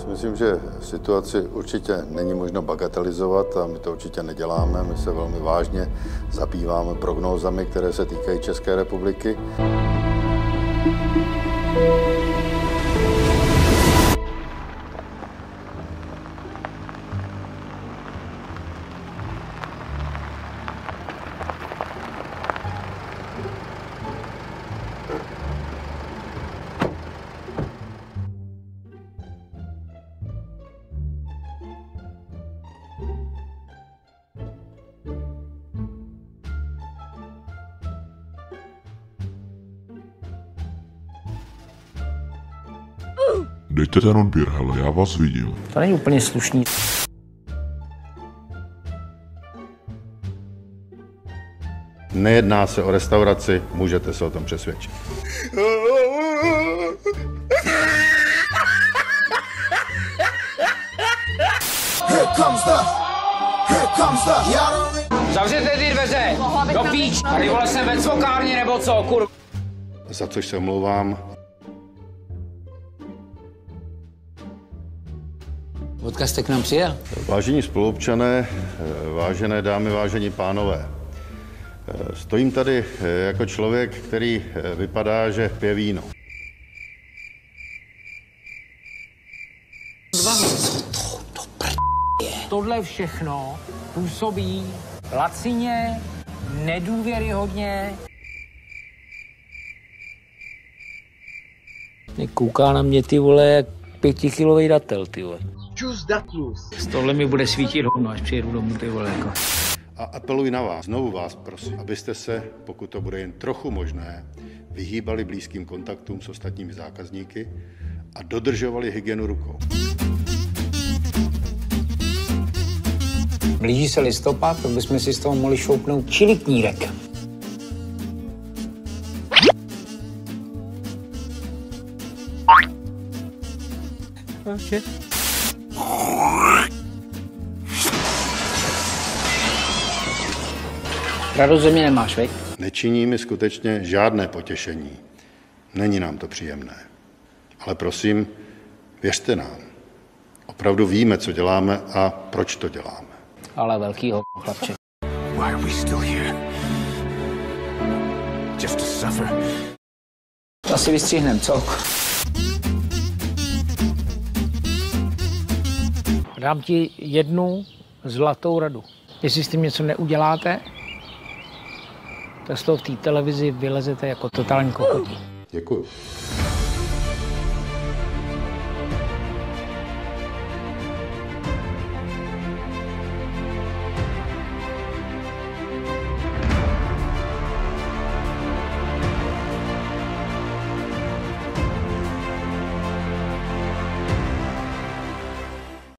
si myslím, že situaci určitě není možno bagatelizovat a my to určitě neděláme. My se velmi vážně zabýváme prognózami, které se týkají České republiky. Dejte ten odběr, hele, já vás vidím. To není úplně slušný. Nejedná se o restauraci, můžete se o tom přesvědčit. Zavřete ty dveře, do píč, tady vole jsem ve cvokárně nebo co, kurva. Za což se omlouvám. Odkud jste k nám přijel? Vážení spoluobčané, vážené dámy, vážení pánové. Stojím tady jako člověk, který vypadá, že pije víno. Tohle všechno působí lacině, nedůvěryhodně. Kouká na mě, ty vole, jak pětikilovej datel, ty vole. Z tohle mi bude svítit hovno, až přijedu domů, ty vole, jako. A apeluji na vás, znovu vás prosím, abyste se, pokud to bude jen trochu možné, vyhýbali blízkým kontaktům s ostatními zákazníky a dodržovali hygienu rukou. Blíží se listopad, abychom si z toho mohli šoupnout čilitnírek. Okay. Radost ze mě nemáš, veď? Nečiní mi skutečně žádné potěšení. Není nám to příjemné. Ale prosím, věřte nám. Opravdu víme, co děláme a proč to děláme. Ale velký ho, chlapče. Why are we still here? Just to suffer. To asi vystřihnem, co? Dám ti jednu zlatou radu. Jestli s tím něco neuděláte, tak z toho v té televizi vylezete jako totální kokoti. Děkuju.